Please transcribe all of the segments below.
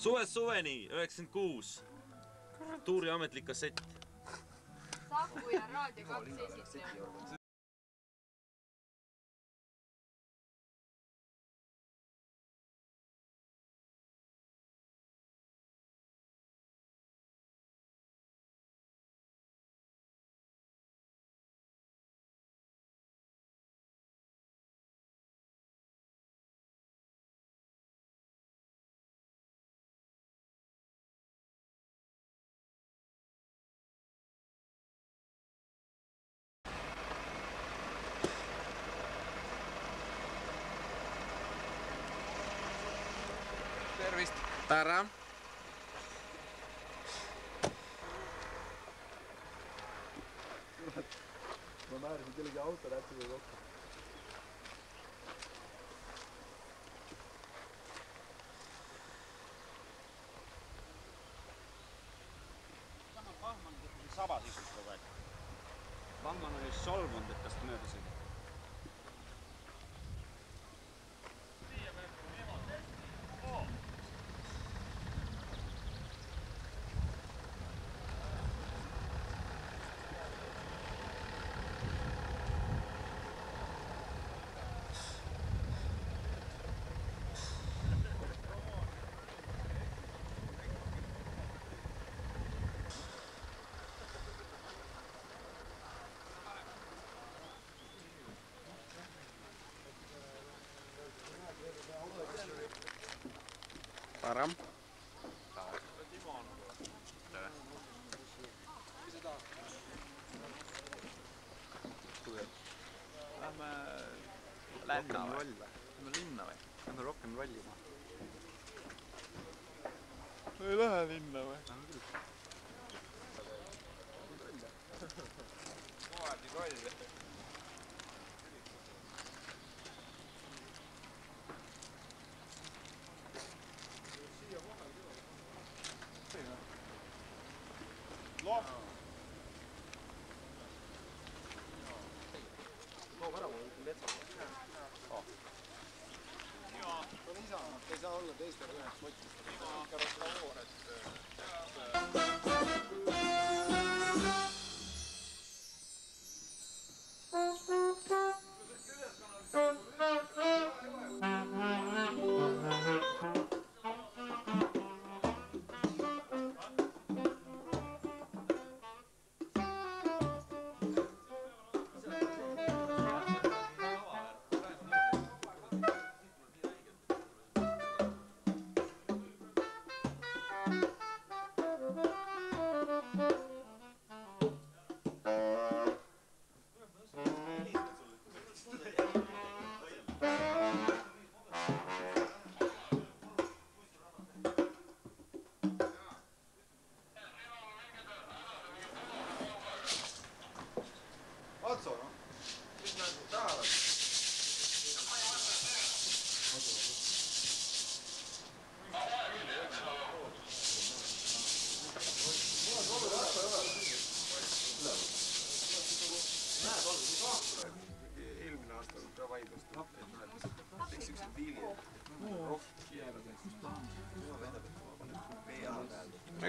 Suvest Suveni 96. Tuuri ametlik kassett. Saku ja Raadio 2 esitaja. Tervist! Tara! Mä määräsin kellekin autoa äkkiä kokkaan. Tämä on Vahman savasisusta vai? Vahman oli solvonut tästä myötäsin. Param. Lähme linna või? Lähme rohkem rollima. Ei lähe linna või? Vaadi rolle.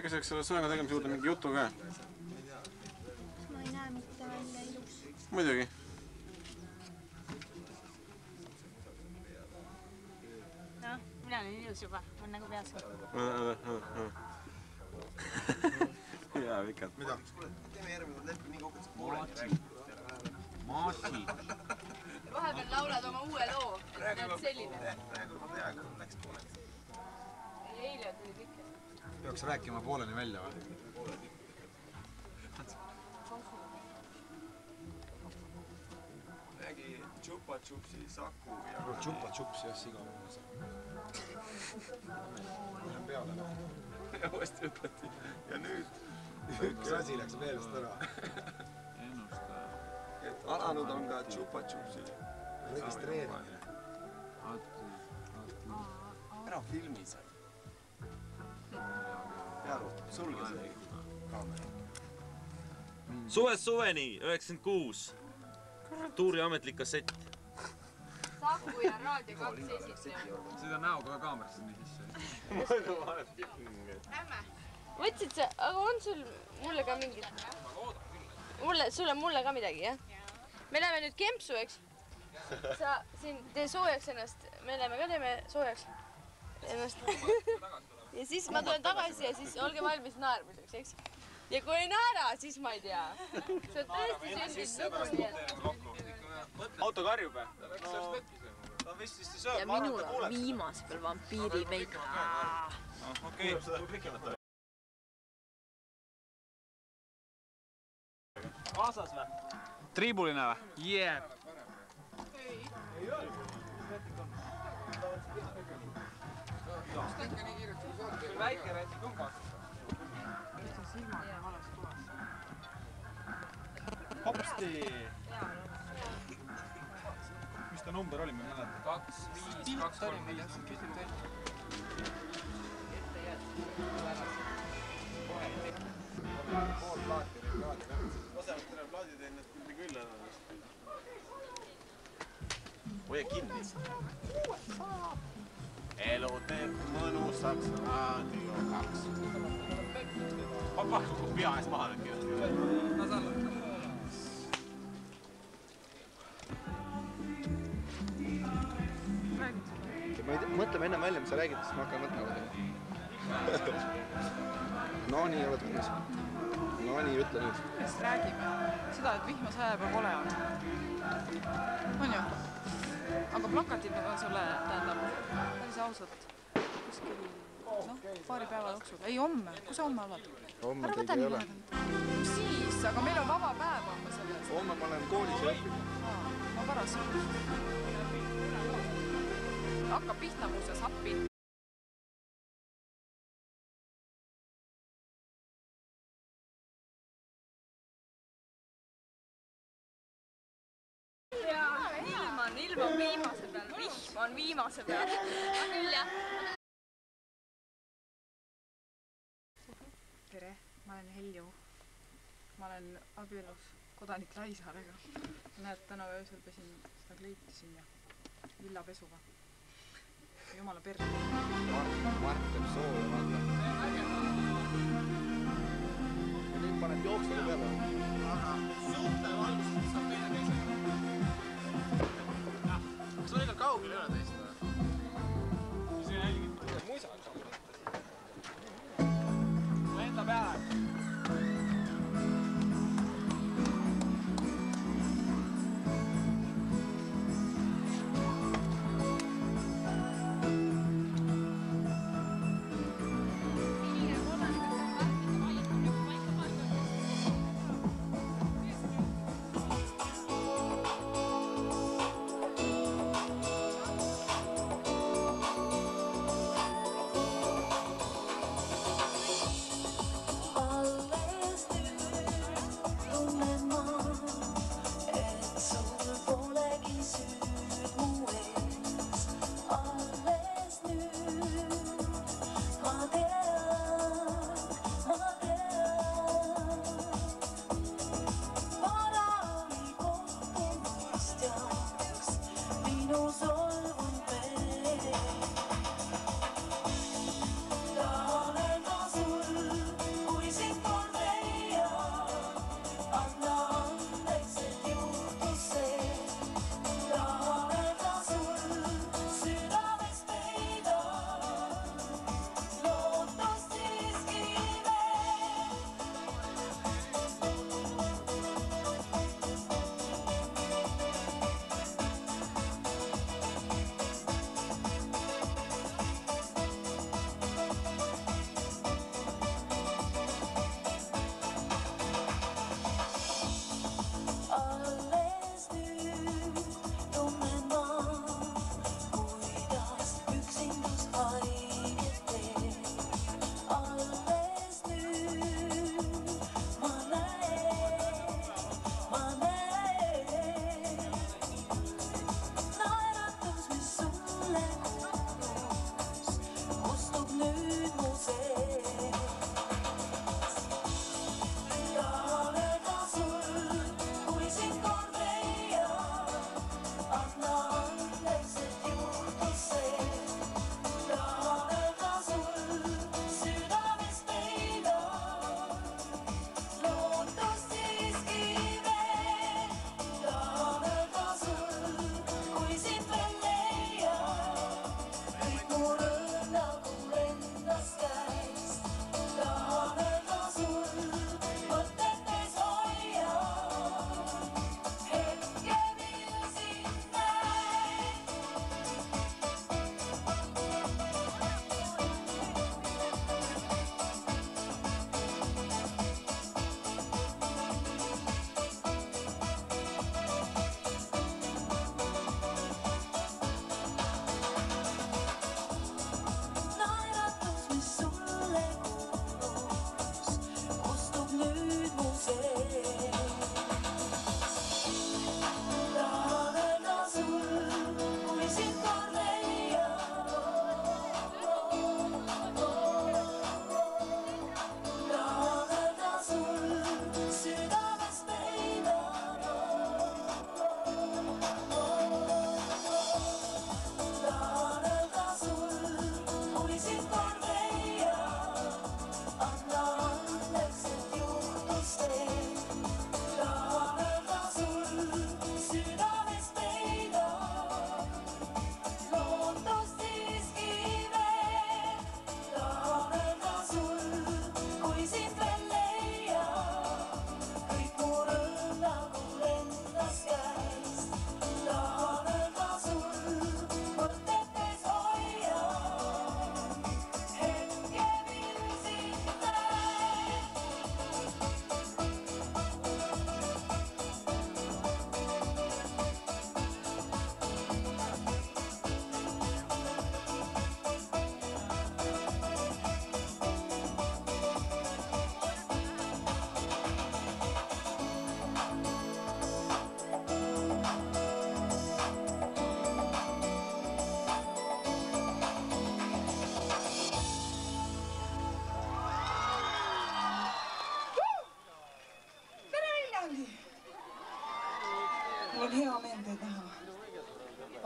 Ega see oleks selle sõnaga tegemise juurde mingi jutu ka? Ma ei näe mitte välja ilus. Muidugi. No, mina olen ilus juba. On nagu peas. Hea vikad. Mida? Teeme järgmine leppi nii kogu, et sa pooled räägid. Maasi. Vahepeal laulad oma uue loo, et näed selline. Praegu ma tean, kui läks pooleks. Eile tuli pikk. Peaks rääkima pooleni välja või? Nägi Chupa Chupsi Saku ja... Chupa Chupsi ja siga mõnus. Lähen peale. Ja vast ütleti. Ja nüüd... Sasi läks meelest ära. Ennustaja. Alanud on ka Chupa Chupsi. Registreerimine. Ära filmi sai. Sulge see kaamera. Suvest Suveni 96. Tuuri ametlik kassett. Saku ja Raadio 2 esitaja. Seda näoga kaamerasse nii sisse. võtsid sa, aga on sul mulle ka mingi? Sulle mulle ka midagi, jah? Me läheme nüüd kempsu, eks? Sa siin tee soojaks ennast, me läheme ka teeme soojaks ennast. Ja siis ma tulen tagasi ja siis olge valmis naermiseks, eks? Ja kui ei naera, siis ma ei tea. See on tõesti sündis lugu. Auto karjub, jah? Ta vist siis ei söö. Ja minul on viimase peal vampiiri meik. Okei, seda pikemata. Kaasas vä? Triibuline vä? Jeeb! Ei ole. Väike räätsi kumpas. Hopsti! Mis ta number oli? 2, 5, 2, 3, 5. Ette jätku. Pool plaati või plaati vähemalt. Vasemalt tere plaadi teen, et küll küll on. Hoia kinni. Elu teeb mõnusaks raadio 2. Ma pakku, kui pea ees maha nüüd kirjast. Ma saan lõtta. Mõtleme enne välja, mis sa räägid, siis ma hakkan mõtlema. No nii, oled mõnes. No nii, ütle nüüd. Kes räägib? Seda, et vihmas aja peab ole on. On ju. Aga plakatid on sulle, tähendab, päris ausalt. Kuskil, noh, paari päeva jooksul. Ei, homme. Kus sa homme avad? Homme teid ei ole. Siis, aga meil on vaba päeva homme selles. Homme ma olen koolis ja õppin. Ma pärast. Hakkab Pihtamuuses appi. Ilm on viimase peal, vihm on viimase peal. On küll, jah. Tere, ma olen Helju. Ma olen abielus Kodanit Raisaarega. Näed, täna öösel pesin seda kleiti siin ja villapesuga. Jumala perre. Mark teeb sooja, vaata. Ja nüüd paned jooksele peale. Aga suhte valgust saab meile teisega. Kas on igal kaugel ei ole teist või? See on jälgid. Muisa on kaugel. Lenda peale.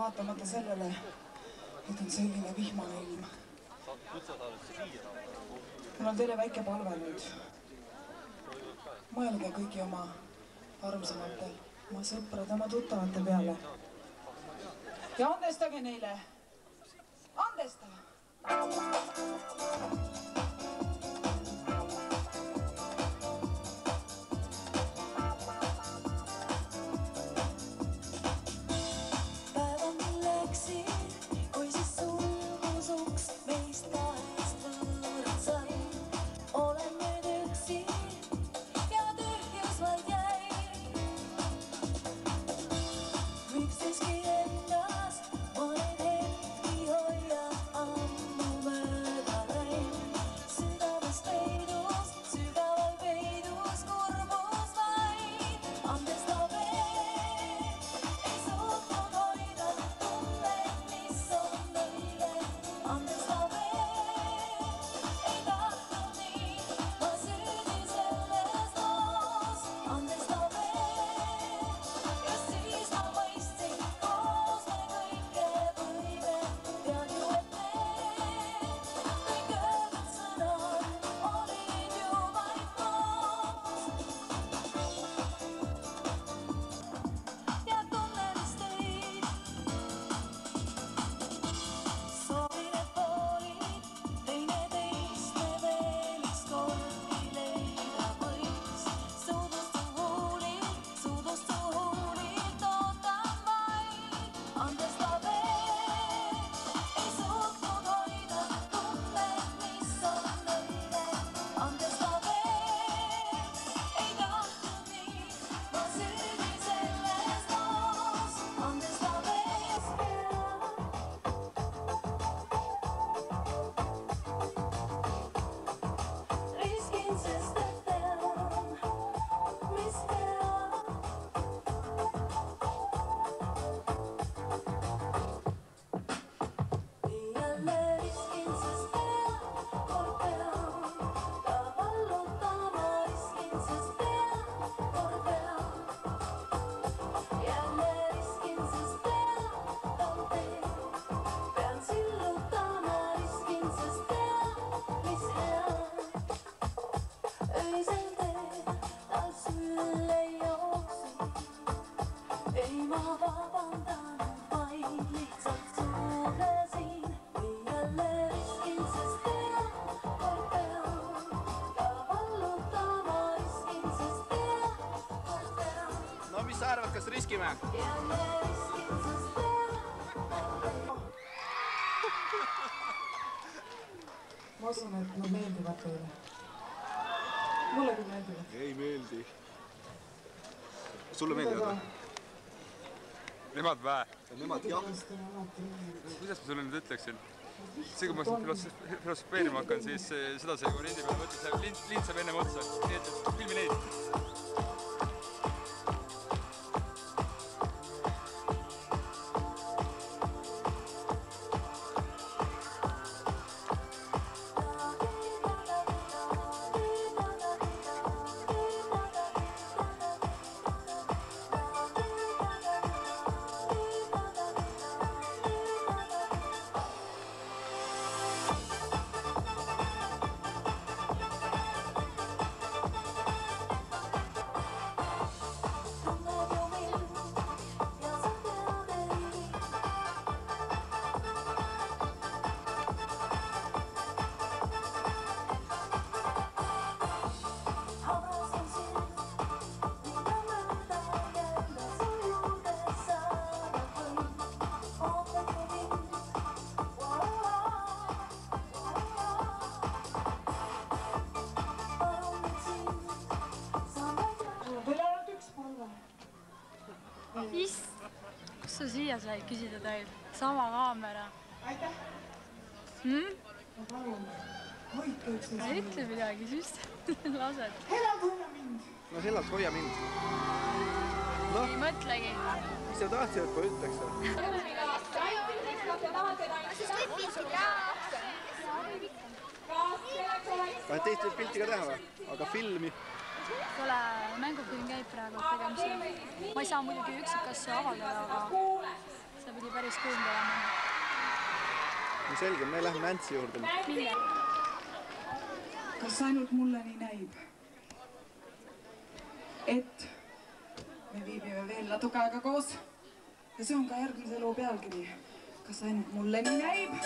vaatamata sellele, et on selline vihmane ilm. Mul on teile väike palve nüüd. Mõelge kõigi oma armsamatel, oma sõprade, oma tuttavate peale. Ja andestage neile! Andestage! Ma usun, et nad meeldivad teile. Mulle küll meeldivad. Ei meeldi. Sulle meeldivad või? Nemad vähe. Nemad jah. Kuidas ma sulle nüüd ütleksin? See, kui ma filosofeerima hakkan, siis seda see korindi peale mõtles. Lind saab enne otsa. Nii et filmi neid. Sai küsida teil sama kaamera. Aitäh! Ma palun, hoidke üksteist. Ma ei ütle midagi, süüst lased. Helad, hoia mind! No Helad, hoia mind! Ei mõtlegi. Mis sa tahtsid, et ma ütleks? Sa ei ütleks, kas sa tahad seda. Sest võtlisid kaasa. Kahe teist võib piltiga teha või? Aga filmi. Kole mängufilm käib praegu tegemisel. Ma ei saa muidugi üksikasju avaldada, aga see pidi päris kuum olema. Selge, me lähme Antsi juurde. Kas ainult mulle nii näib, et me viibime veel natuke aega koos ja see on ka järgmise loo pealkiri. Kas ainult mulle nii näib?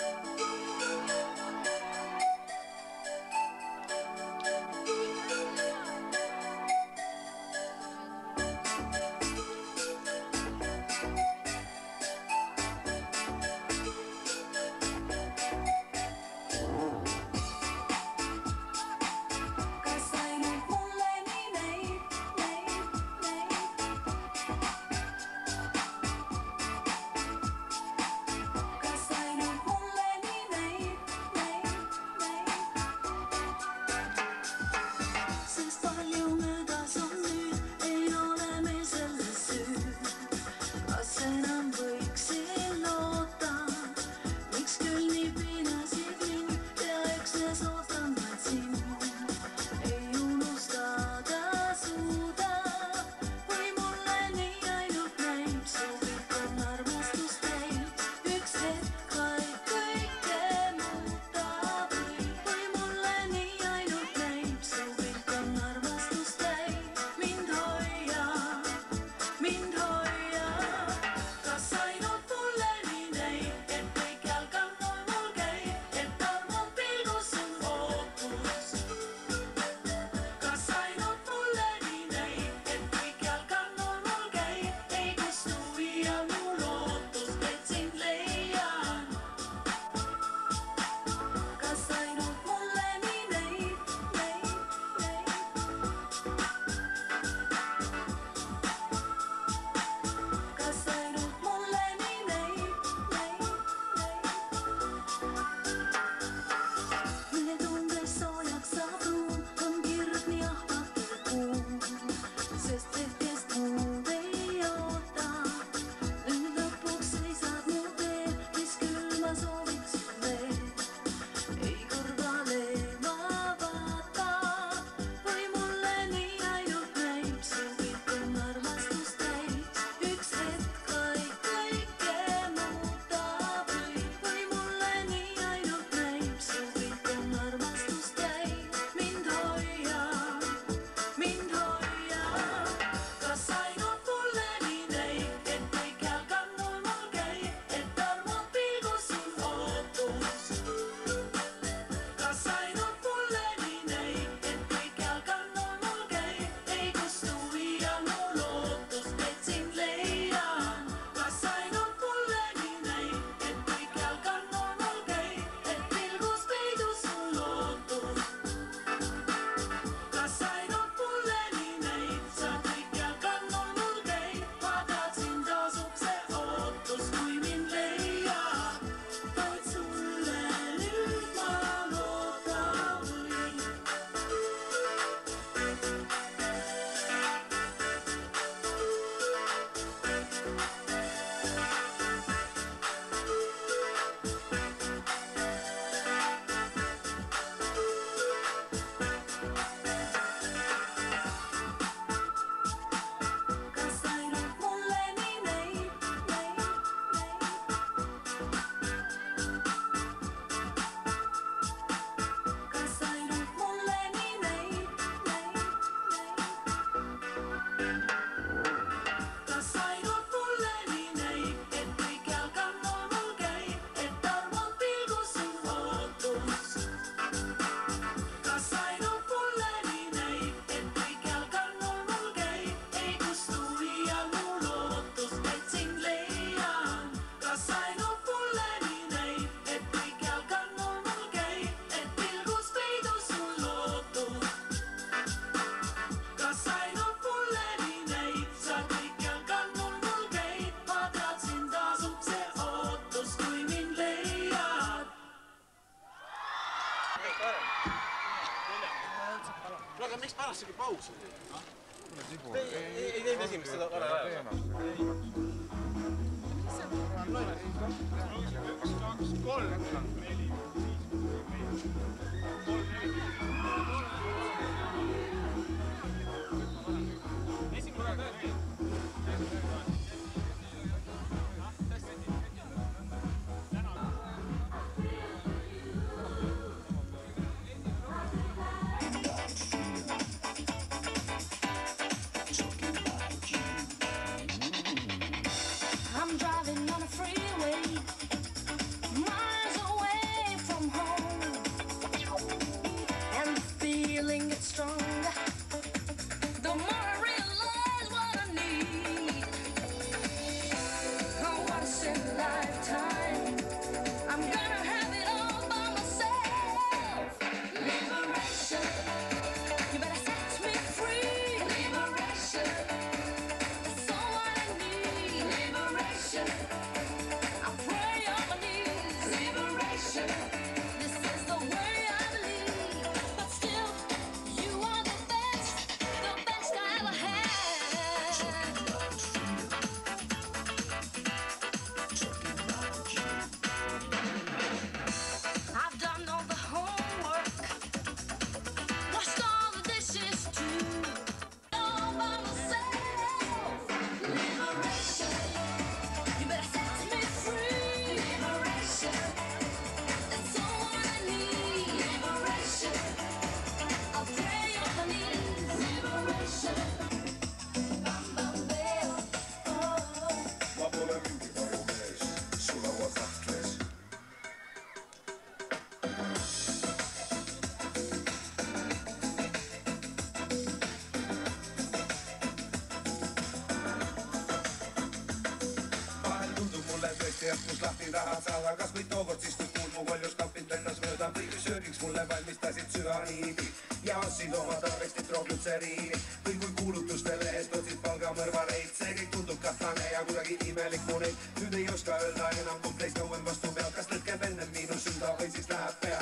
kirjas, kus lahti tahad saada, kas või tookord siis, kui kuulmu koljuskapid lendas mööda või söögiks mulle valmistasid süvariidi ja ostsid oma tarvestit rooglütseriini või kui kuulutuste lehest otsid palgamõrvareid, see kõik tundub kahtane ja kuidagi imelik mu neid. Nüüd ei oska öelda enam, kui pleist kauem vastu peal, kas lõtkeb enne miinus süda või siis läheb pea.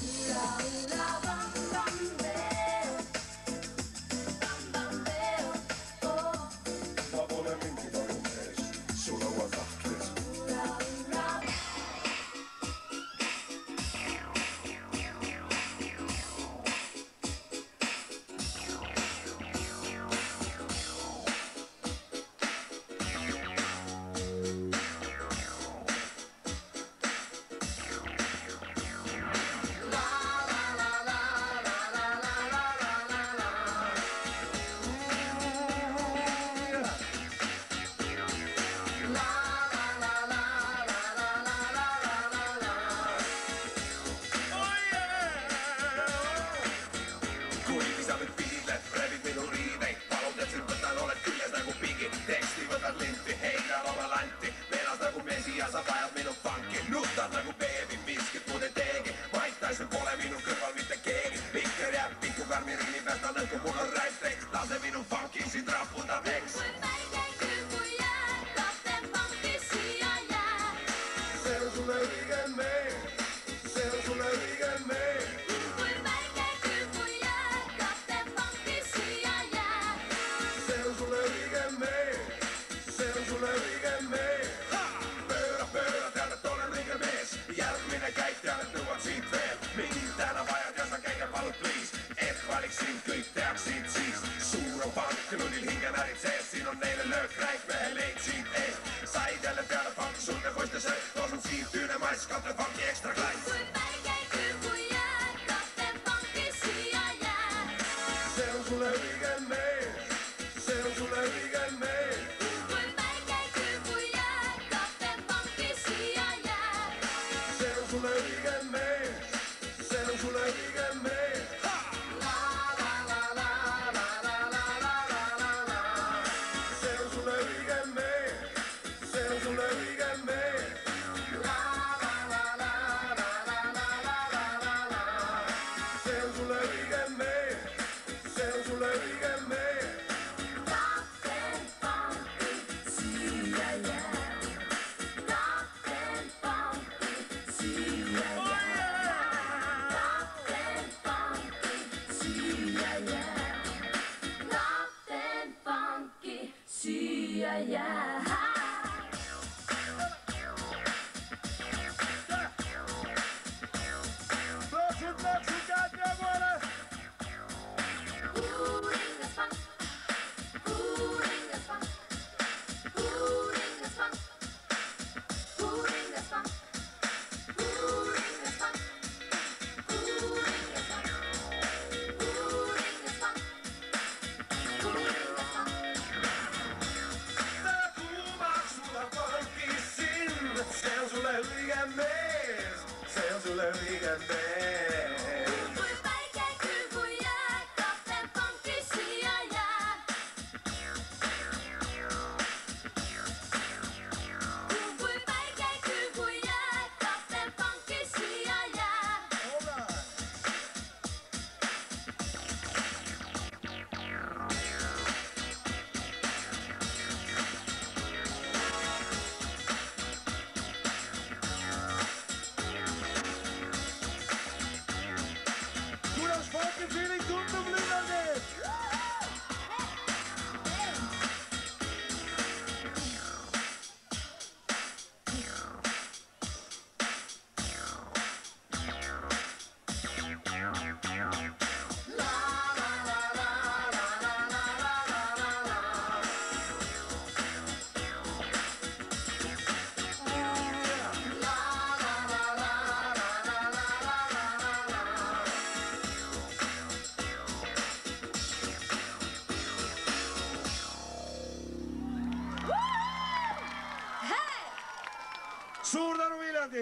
Ula, ula, vam, vam, veel.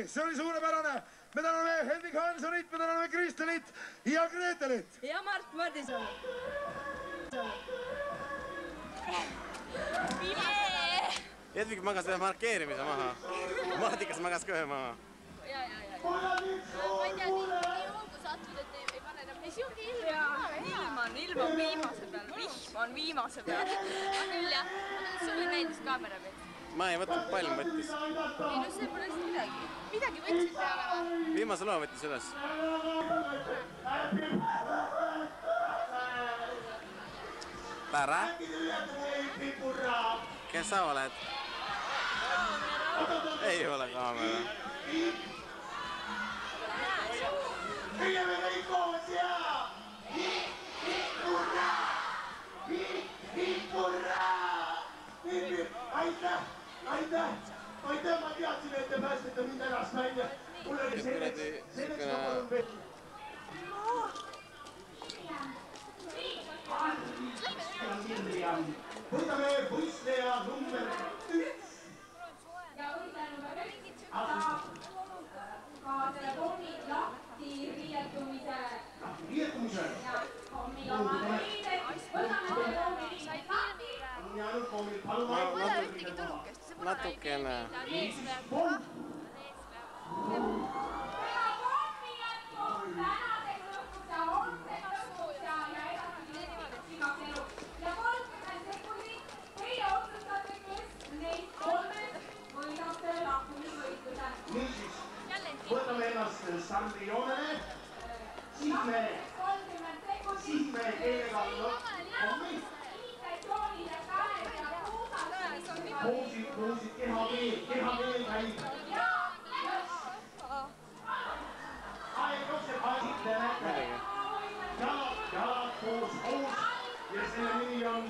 See oli suurepärane! Me täname Hedvig Hansonit, me täname Kristelit ja Gretelit! Ja Mart Madison! Hedvig makas vielä markkeerimisen mahaan. Mahtikas makas köhön mahaan. Mä en tiedä, niin onko sattunut, ettei pane enää. Ei se onkin ilma on viimaisen päällä. Vihm on viimaisen päällä. Kyllä. Sulle näitis kamera vettä. Mä en võtnud palm võttis. Ei no see pole siis midagi. Midagi võtsid peale. Viimase loo võttis üles. Tara. Kes sa oled? Ei ole kaamera. Viiame kõik koos ja! Aitäh! Aitäh! Aitäh! Ma teadsin, et te päästete mind ennast välja. Mul oli selleks ka palun veel. Võtame võistleja number 1. Ja õnne number 1. Ka telefoni lahti riietumise. Riietumise? Ja hommi oma riidet. Võtame telefoni riidet lahti. Ma ei võta ühtegi tulukest, see punane ei tee mida, nees peab. Pea pommi jätkub tänaseks lõpuks ja homseks lõpuks ja edasi igaks eluks. Ja 30 sekundit teie otsustate, kes neist kolmest võidab selle lahkumisvõitluse. Niisiis, võtame ennast sandrijoonele, siis me teeme pommi. Muusi, keha meel käib. Aeg jookseb sitte näite. Jalad koos. Ja selle nimi on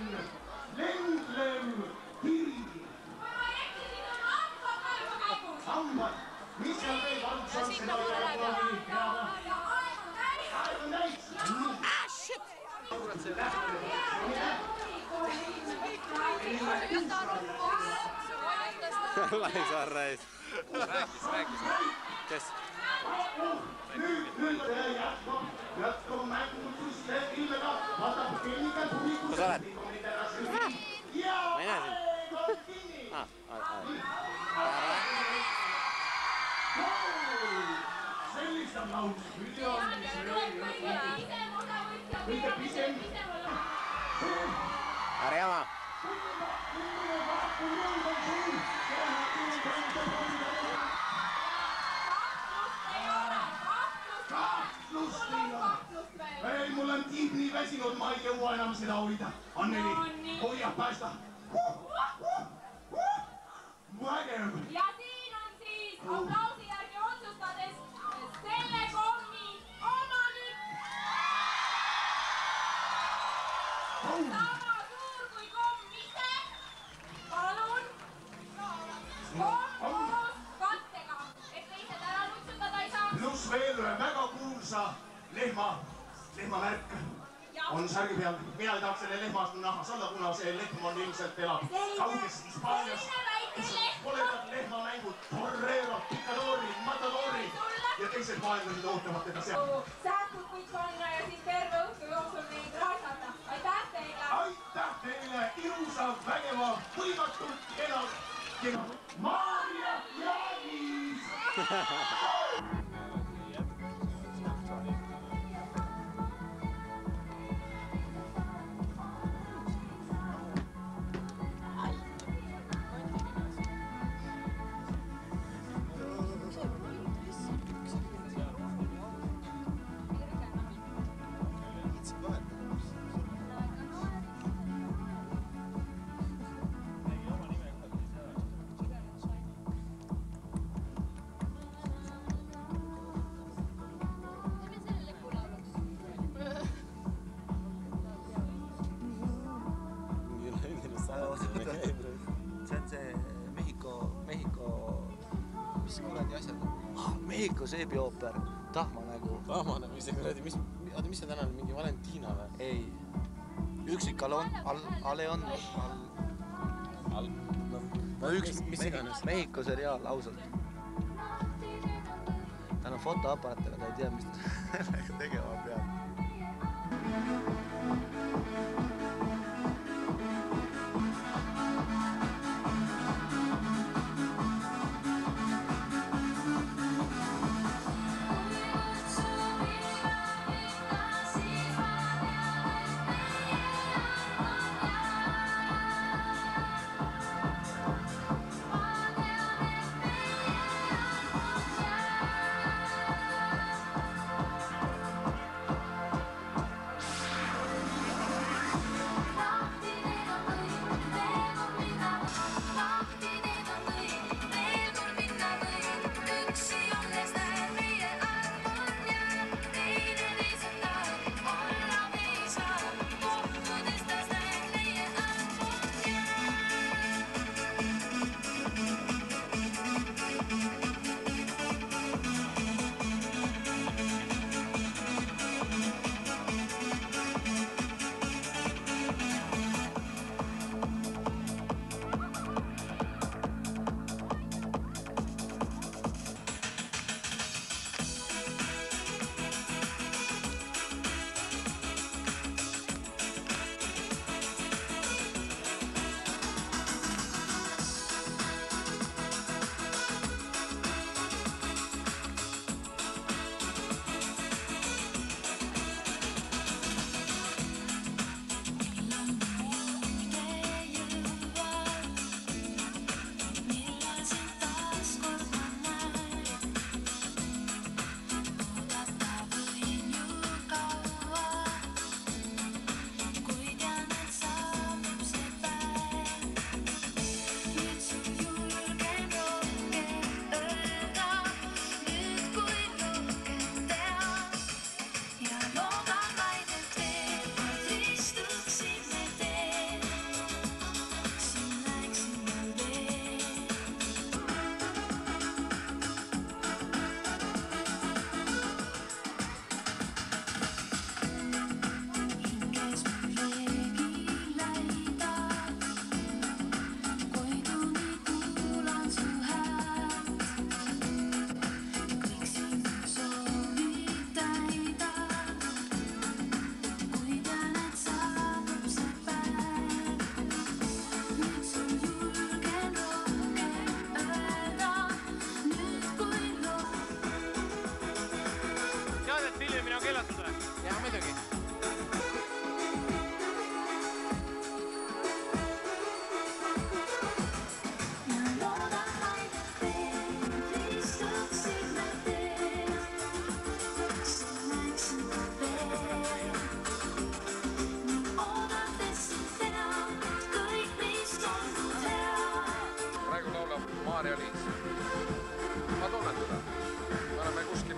Lendlem Hirvi. Hambad. Mis on veel vantsan seda jalakooli peada? Aeg on täis. Suured see lähtele. Laisaare. Rääkis. Kes? Nüüd jätkub mängutuste ilmega. Vatab kelliga publikus. Kas oled? Ma ei näe siin. Sellist on laus video, mis rõõm. Võite pisem. Arjama! Ei, mul on tiib nii väsinud, ma ei jõua enam seda hoida. Anneli, hoia, päästa! Vägev! Ja siin on siis aplausi järgi otsustades selle kommi omanik! Koos kattega, et teised ära nutsutada ei saa. Pluss veel ühe väga kuulsa lehmavärk on särgi peal. Mina ei tahaks selle lehmast näha sada, kuna see lehm on ilmselt elab kauges Hispaanias. Koledad lehmamängud, Torrero, Picadori, Matadori ja teised maailmased ootavad teda seal. Säätud kuid on ja siis terve õhtu jooksul neid raisata. Aitäh teile! Aitäh teile ilusa, vägeva, võimatult elab. Maaria Janis! Seebiooper, Tahmanägu. Tahmanägu, mis see kõradi, mis see tänane, mingi Valentina või? Ei. Üksik Aleon. No üksik, mis iganes. Mehiko seriaal, ausalt. Ta on fotoaparatega, ta ei tea, mis ta tegema peab. Thank you. Maaria Liis. Mä tunnen tätä. Me olemme kuskin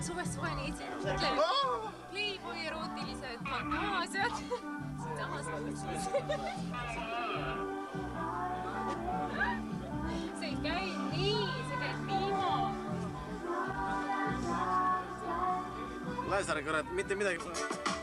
Suvest Suveni Gretel. Playboy erootilised fantaasiad. See ei käi nii, see käib niimoodi. Raisaare, kurat, mitte midagi.